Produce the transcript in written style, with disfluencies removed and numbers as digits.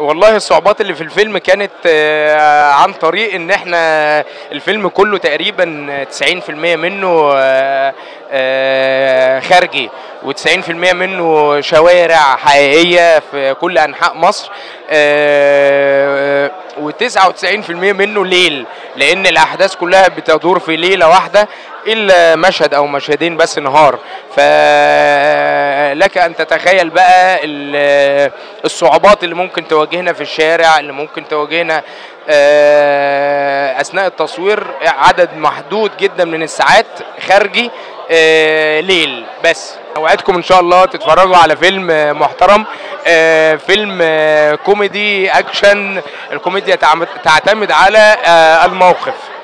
والله الصعوبات اللي في الفيلم كانت عن طريق ان احنا الفيلم كله تقريبا 90% منه خارجي و90% منه شوارع حقيقية في كل أنحاء مصر، و99% منه ليل، لأن الأحداث كلها بتدور في ليلة واحدة إلا مشهد أو مشهدين بس نهار. فلك أن تتخيل بقى الصعوبات اللي ممكن تواجهنا في الشارع، اللي ممكن تواجهنا أثناء التصوير عدد محدود جدا من الساعات خارجي ليل بس. اوعدكم ان شاء الله تتفرجوا على فيلم محترم، فيلم كوميدي اكشن، الكوميديا تعتمد على الموقف.